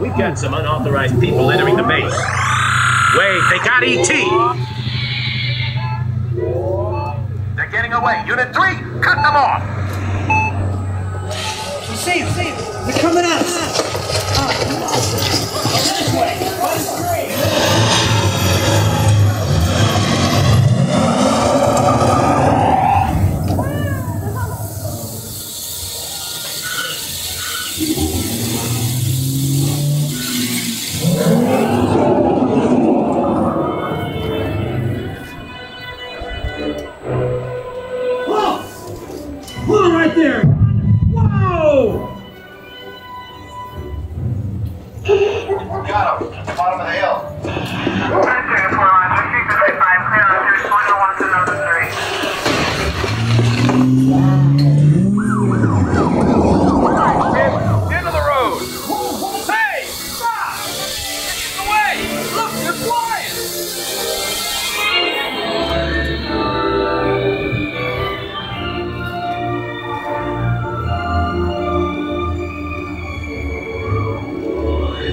We've got some unauthorized people entering the base. Wait, they got E.T. They're getting away. Unit 3, cut them off. Save. They're coming up. This way. Got him. Bottom of the hill. That's 4 on 3, 6, 5, clear on 3, 21 to number 3. Into the road. Hey, stop! Get away! Look, they're flying. E.T.,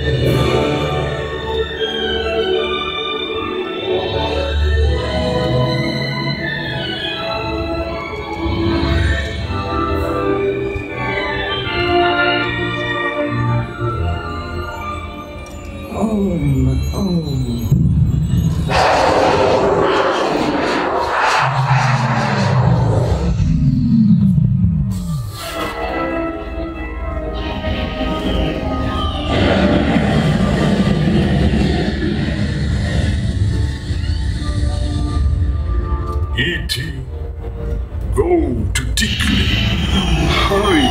go to Dickley. Hurry.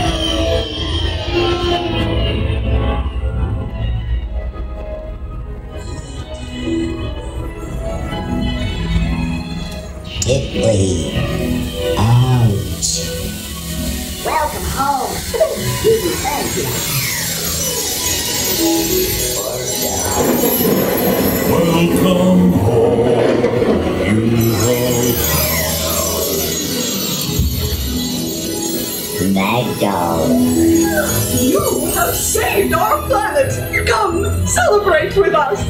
Dickley, out. Welcome home. Thank you. Welcome home, you home. Magdal. You have saved our planet. Come, celebrate with us.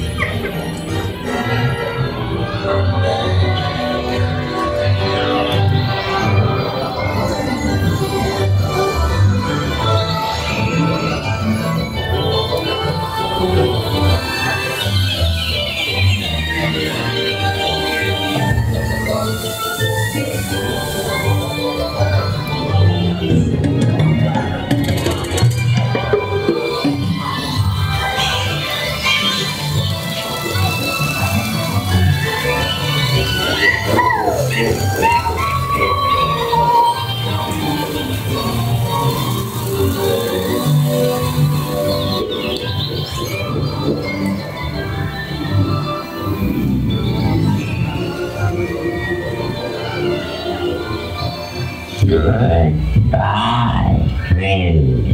Goodbye, friend.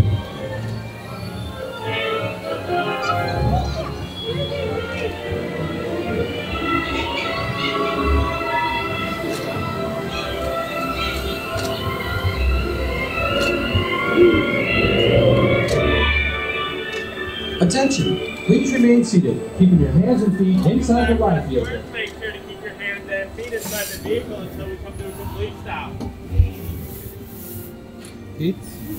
Attention! Please remain seated, keeping your hands and feet inside the ride vehicle. First, make sure to keep your hands and feet inside the vehicle until we come to a complete stop. It's